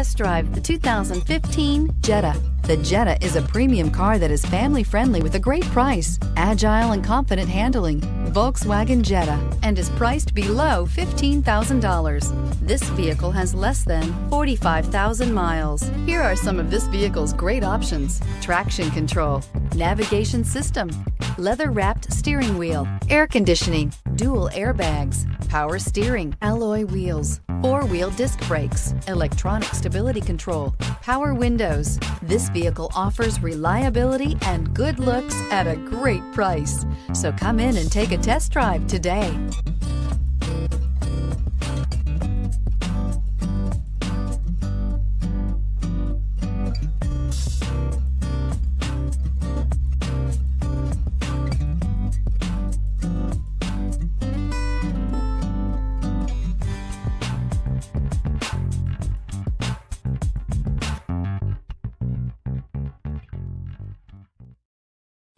test drive the 2015 Jetta. The Jetta is a premium car that is family-friendly with a great price, agile and confident handling, Volkswagen Jetta, and is priced below $15,000. This vehicle has less than 45,000 miles. Here are some of this vehicle's great options: traction control, navigation system, leather-wrapped steering wheel, air conditioning, dual airbags, power steering, alloy wheels, four-wheel disc brakes, electronic stability control, power windows. This vehicle offers reliability and good looks at a great price. So come in and take a test drive today.